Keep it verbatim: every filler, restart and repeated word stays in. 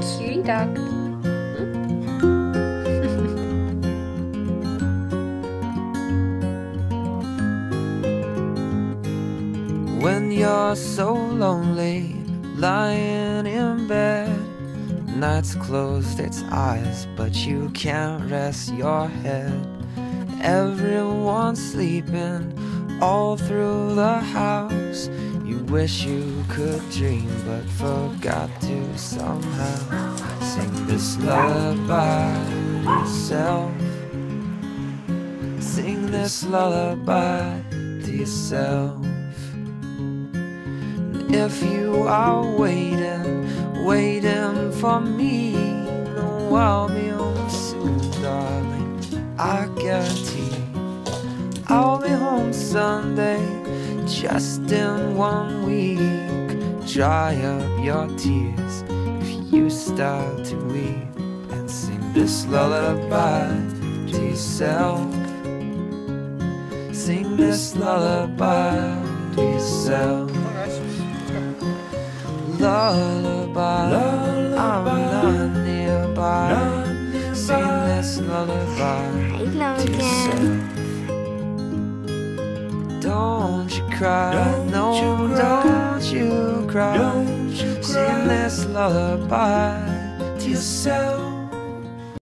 Kitty duck. When you're so lonely, lying in bed, night's closed its eyes, but you can't rest your head. Everyone's sleeping all through the house. You wish you could dream, but forgot to somehow. Sing this lullaby to yourself. Sing this lullaby to yourself. If you are waiting, waiting for me, no, I'll be home soon, darling, I guarantee. I'll be home Sunday, just in one week. Dry up your tears if you start to weep, and sing this lullaby to yourself. Sing this lullaby to yourself. Lullaby, lullaby, I'm not nearby. Lullaby, sing this lullaby to yourself. Don't you cry, don't no, you cry, don't you cry. Don't you cry. Sing this lullaby to yourself.